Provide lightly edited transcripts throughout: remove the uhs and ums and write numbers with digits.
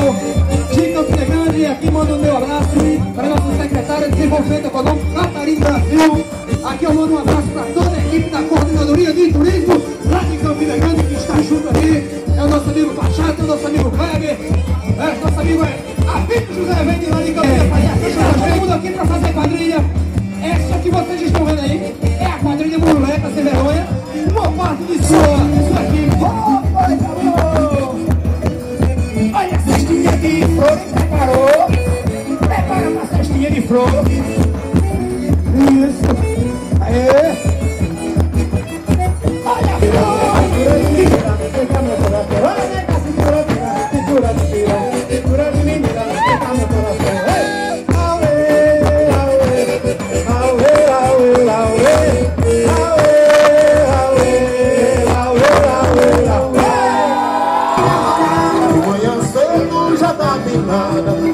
de Campina Grande. E aqui mando o meu abraço para a nossa secretária de Desenvolvimento Econômico, Catarina Brasil. Aqui eu mando um abraço para toda a equipe da Coordenadoria de Turismo lá de Campina Grande, que está junto aqui. É o nosso amigo Pachata, é o nosso amigo Cléber, é o nosso amigo Pipe José Vende lá de Campina Grande. Todo mundo aqui para fazer quadrilha. Essa que vocês estão vendo aí é a quadrilha Muleta Sem Vergonha, uma parte de sua equipe. Olha a cestinha de flor que preparou. Prepara uma cestinha de flor. Isso. Aê. Olha a flor. Olha a cintura, cintura de tira, cintura de menina.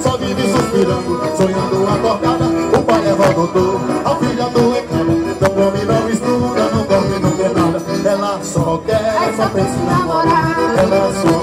Só vive suspirando, sonhando acordada. O pai leva o doutor, a filha do encanto. Não come, não estuda, não dorme, não quer nada. Ela só pensa em namorar. Ela só